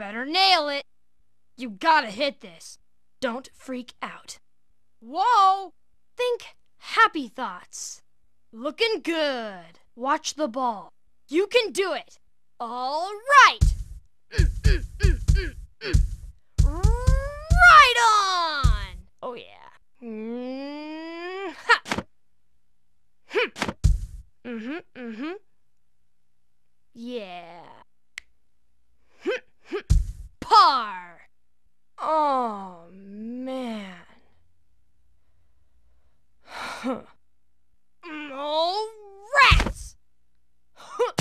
better nail it. You gotta hit this. Don't freak out. Whoa! Think happy thoughts. Looking good. Watch the ball. You can do it. All right. Right on! Oh, yeah. Mm-ha. Hm. Mm-hmm, mm-hmm. Yeah. Par! Oh, man. Huh. Oh, rats! Huh.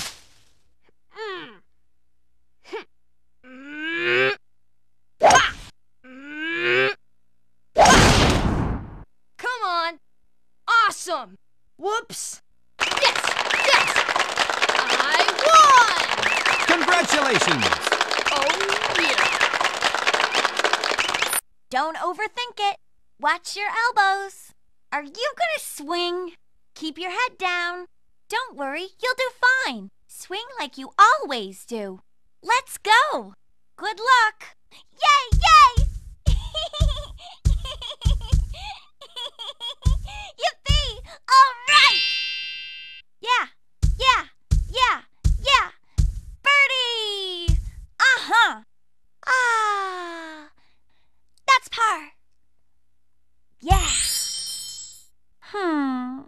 Mm. Mm. Ah. Mm. Ah. Come on! Awesome! Whoops! Yes! Yes! I won! Congratulations! Oh, yeah! Don't overthink it. Watch your elbows. Are you gonna swing? Keep your head down. Don't worry, you'll do fine. Swing like you always do. Let's go! Good luck! Yay! Yay! Yippee! All right! Yeah! Yeah! Yeah! Yeah! Birdie! Uh-huh! Ah! That's par! Yeah! Hmm...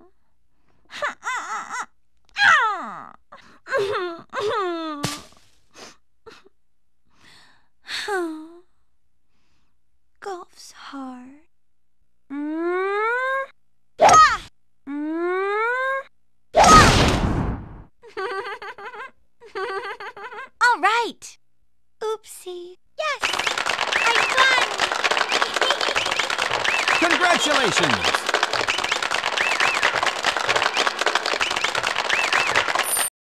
Golf's hard. All right. Oopsie. Yes, I won. Congratulations.